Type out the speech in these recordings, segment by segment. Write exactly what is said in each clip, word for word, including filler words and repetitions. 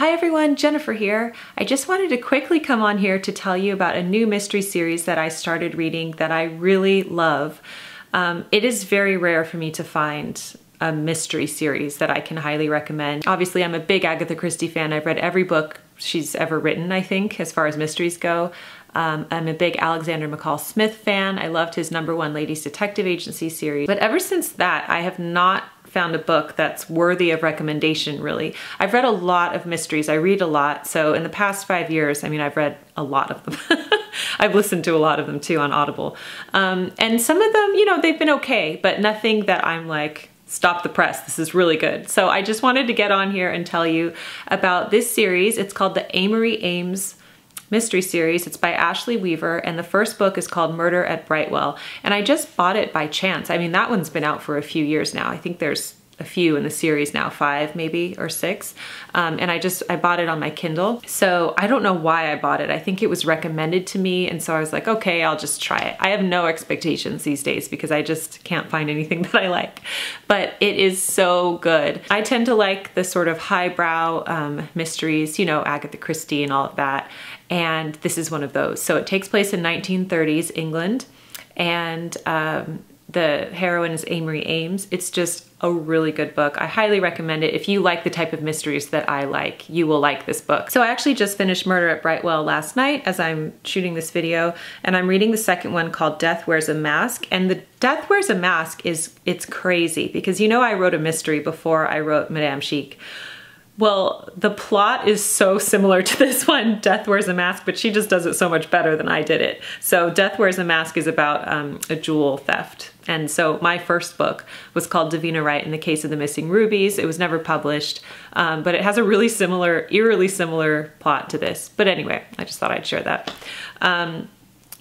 Hi everyone, Jennifer here. I just wanted to quickly come on here to tell you about a new mystery series that I started reading that I really love. Um, it is very rare for me to find a mystery series that I can highly recommend. Obviously, I'm a big Agatha Christie fan. I've read every book she's ever written, I think, as far as mysteries go. Um, I'm a big Alexander McCall Smith fan. I loved his Number One Ladies Detective Agency series. But ever since that, I have not found a book that's worthy of recommendation, really. I've read a lot of mysteries. I read a lot. So in the past five years, I mean, I've read a lot of them. I've listened to a lot of them too on Audible. Um, and some of them, you know, they've been okay, but nothing that I'm like, stop the press, this is really good. So I just wanted to get on here and tell you about this series. It's called the Amory Ames mystery series. It's by Ashley Weaver, and the first book is called Murder at Brightwell. And I just bought it by chance. I mean, that one's been out for a few years now. I think there's a few in the series now, five maybe, or six. Um, and I just, I bought it on my Kindle. So I don't know why I bought it. I think it was recommended to me. And so I was like, okay, I'll just try it. I have no expectations these days because I just can't find anything that I like, but it is so good. I tend to like the sort of highbrow um, mysteries, you know, Agatha Christie and all of that. And this is one of those. So it takes place in nineteen thirties England, and um, the heroine is Amory Ames. It's just a really good book. I highly recommend it. If you like the type of mysteries that I like, you will like this book. So I actually just finished Murder at Brightwell last night as I'm shooting this video, and I'm reading the second one called Death Wears a Mask. And the Death Wears a Mask is, it's crazy because, you know, I wrote a mystery before I wrote Madame Chic. Well, the plot is so similar to this one, Death Wears a Mask, but she just does it so much better than I did it. So Death Wears a Mask is about um, a jewel theft. And so my first book was called Davina Wright in the Case of the Missing Rubies. It was never published, um, but it has a really similar, eerily similar plot to this. But anyway, I just thought I'd share that. Um,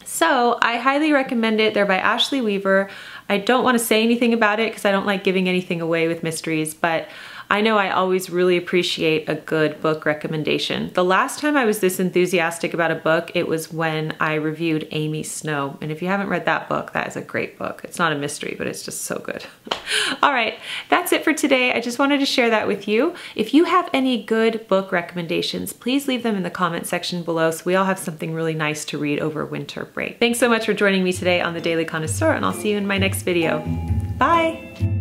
so I highly recommend it. They're by Ashley Weaver. I don't want to say anything about it because I don't like giving anything away with mysteries, but I know I always really appreciate a good book recommendation. The last time I was this enthusiastic about a book, it was when I reviewed Amy Snow. And if you haven't read that book, that is a great book. It's not a mystery, but it's just so good. All right, that's it for today. I just wanted to share that with you. If you have any good book recommendations, please leave them in the comment section below so we all have something really nice to read over winter break. Thanks so much for joining me today on The Daily Connoisseur, and I'll see you in my next video. Bye.